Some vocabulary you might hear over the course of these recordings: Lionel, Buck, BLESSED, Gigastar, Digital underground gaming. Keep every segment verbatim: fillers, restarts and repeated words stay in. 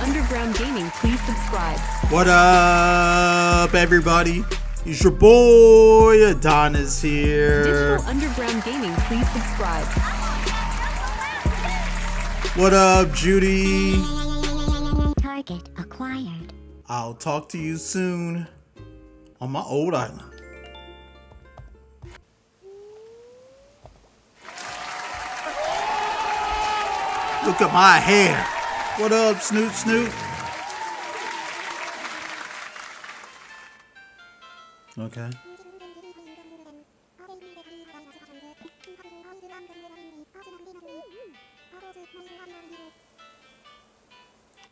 Underground Gaming, please subscribe. What up, everybody? It's your boy Adonis here. Digital Underground Gaming, please subscribe. What up, Judy? Target acquired. I'll talk to you soon on my old island. Look at my hair. What up, Snoot Snoot? Okay.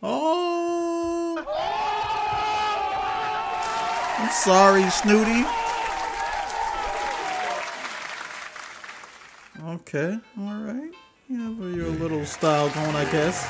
Oh. I'm sorry, Snooty. Okay, all right. You have your little style going, I guess.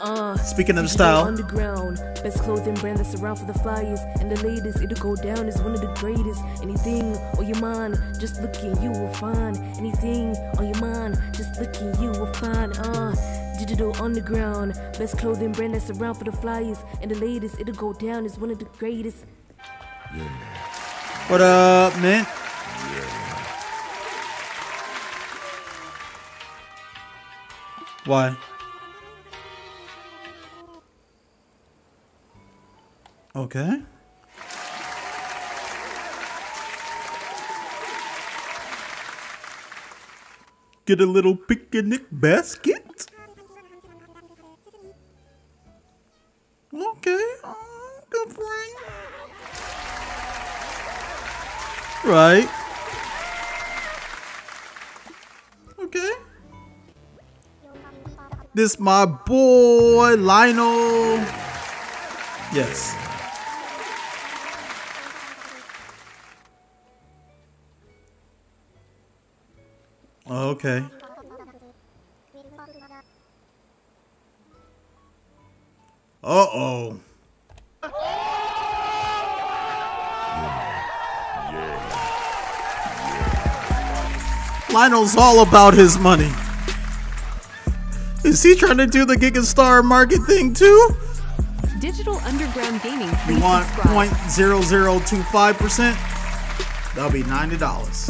Uh, Speaking of style, underground, best clothing brand that's around for the flyers and the latest. It'll go down as one of the greatest. Anything on your mind, just looking, you will find. Anything on your mind, just looking, you will find. Uh. Digital Underground, best clothing brand that's around for the flyers and the latest. It'll go down as one of the greatest. Yeah. What up, man? Why? Okay. Get a little picnic basket? Okay, oh, good for you. Right. Okay. This my boy Lionel. Yes. Okay. Uh-oh. Lionel's all about his money. Is he trying to do the Gigastar market thing too? Digital Underground Gaming. You want zero point zero zero two five percent? That'll be ninety dollars.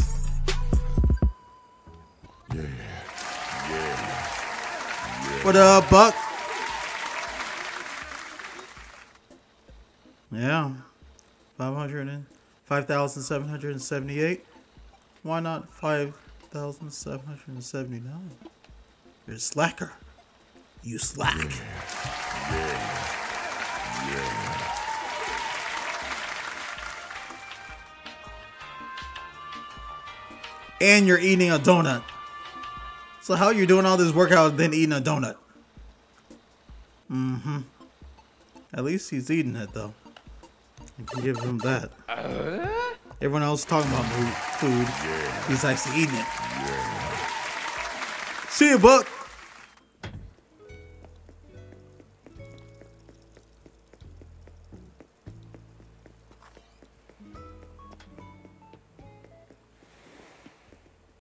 Yeah. Yeah. Yeah. What up, Buck? Yeah. Five hundred and five thousand seven hundred and seventy-eight. Why not five? one thousand seven hundred seventy-nine. You're a slacker. You slack. Yeah. Yeah. Yeah. And you're eating a donut. So how are you doing all this workout then eating a donut? Mm-hmm. At least he's eating it though. You can give him that. Uh? Everyone else talking about food. Yeah. He's actually eating it. Yeah. See you, Buck.